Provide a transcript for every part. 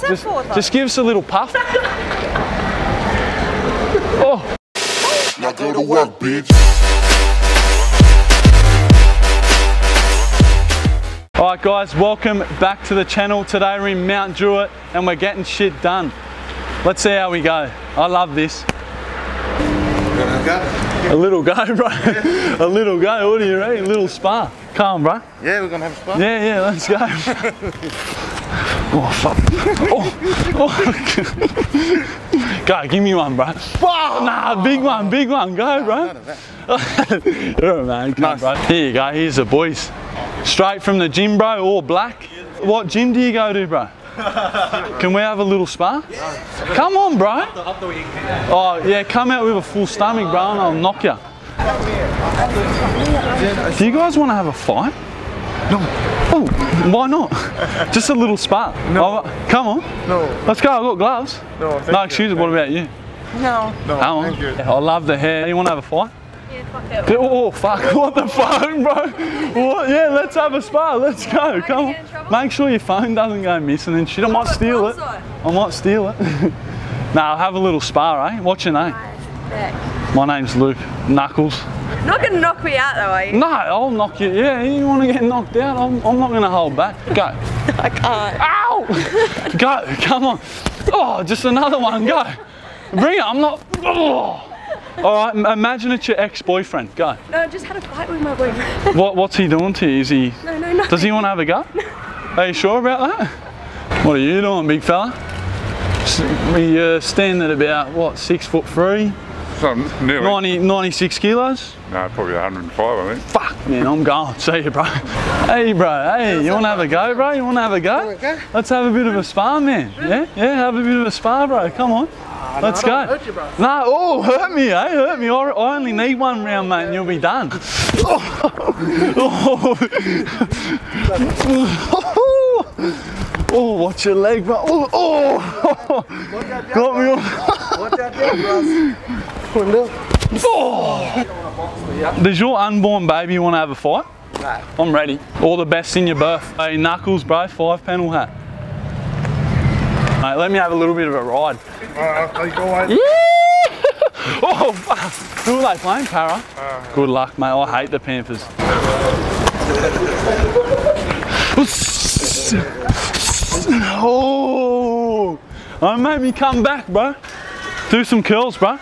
Just give us a little puff. Oh. Now go to work, bitch. Alright guys, welcome back to the channel. Today we're in Mount Druitt and we're getting shit done. Let's see how we go. I love this. A little go, bro. Yeah. A little go, what do you reckon? A little spa. Come on, bro. Yeah, we're gonna have a spa. Yeah, yeah, let's go. Oh, fuck. Oh, oh. Go, give me one, bro. Oh, nah, big one, go, bro. You're a man, come on, bro. Here you go, here's the boys. Straight from the gym, bro, all black. What gym do you go to, bro? Can we have a little spa? Yeah. Come on, bro. Up the weekend. Oh, yeah, come out with a full stomach, bro, and I'll knock you. Do you guys want to have a fight? No. Oh, why not? Just a little spa. No. Oh, come on. No. Let's go. I've got gloves. No, no excuses. What about you? No. No, come on. Thank you. I love the hair. You want to have a fight? Yeah, fuck that. Oh, fuck. What the fuck, bro? What? Yeah, let's have a spa. Let's go. Come on. Make sure your phone doesn't go missing and shit. I might steal it. I might steal it. Nah, I'll have a little spa, eh? What's your name? My name's Luke. Knuckles. You're not going to knock me out though, are you? No, I'll knock you. Yeah, you want to get knocked out? I'm not going to hold back. Go. I can't. Ow! Go. Come on. Oh, just another one. Go. Bring it. I'm not... Oh. All right, imagine it's your ex-boyfriend. Go. No, I just had a fight with my boyfriend. What's he doing to you? Is he... No, no, no. Does he want to have a go? No. Are you sure about that? What are you doing, big fella? We stand at about, what, 6'3"? Nearly. 96 kilos? No, probably 105, I think. Fuck, man, I'm going. See you, bro. Hey, bro, hey, you want to have a go, bro? You want to have a go? Let's have a bit of a spa, man. Yeah, yeah, have a bit of a spa, bro. Come on. Let's go. Hurt you, bro. No, oh, hurt me, eh? Hurt me. I only need one round, mate, and you'll be done. Oh, watch your leg, bro. Oh, oh. Got me on. Watch out there, bro. Oh. Does your unborn baby want to have a fight? No. I'm ready. All the best in your birth. Hey, Knuckles, bro, 5-panel hat. Mate, let me have a little bit of a ride. Alright, yeah. Oh, fuck. Who are they playing, Para? Good luck, mate. I hate the Panthers. Oh, that made me come back, bro. Do some curls, bro.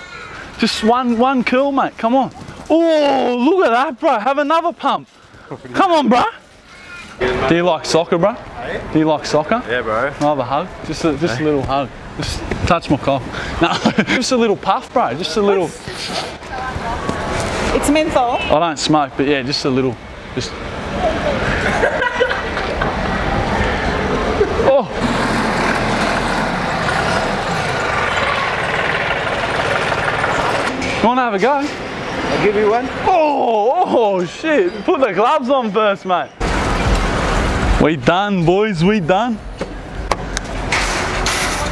Just one curl, mate. Come on. Oh, look at that, bro. Have another pump. Come on, bro. Do you like soccer, bro? Do you like soccer? Yeah, bro. I'll have a hug. Just a little hug. Just touch my cock. No, just a little puff, bro. Just a little. It's menthol. I don't smoke, but yeah, just a little. Just. Oh. You want to have a go? I'll give you one. Oh, oh, shit. Put the gloves on first, mate. We done, boys. We done.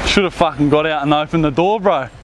Should have fucking got out and opened the door, bro.